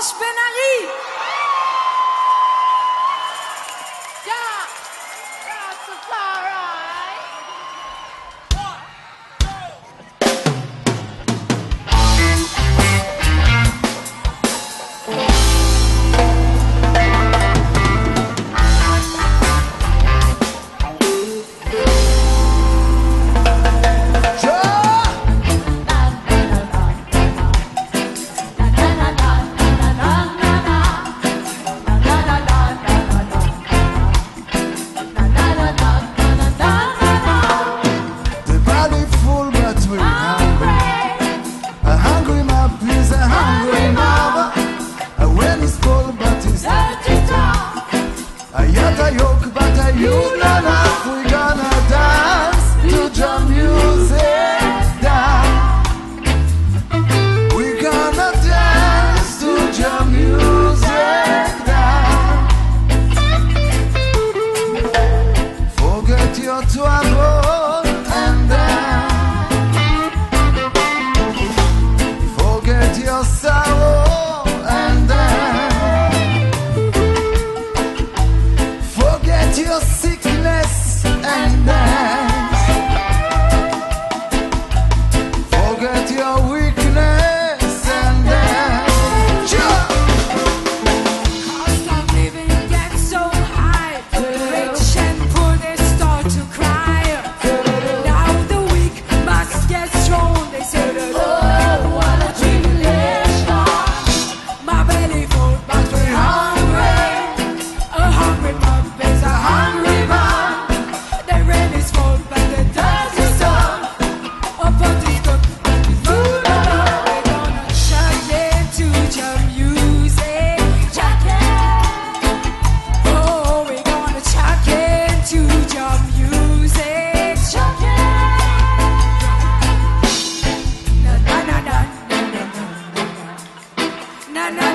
Mosh Ben Ari. Yeah, that's a far right. One, two.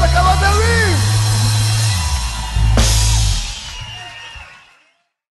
Back over the reef.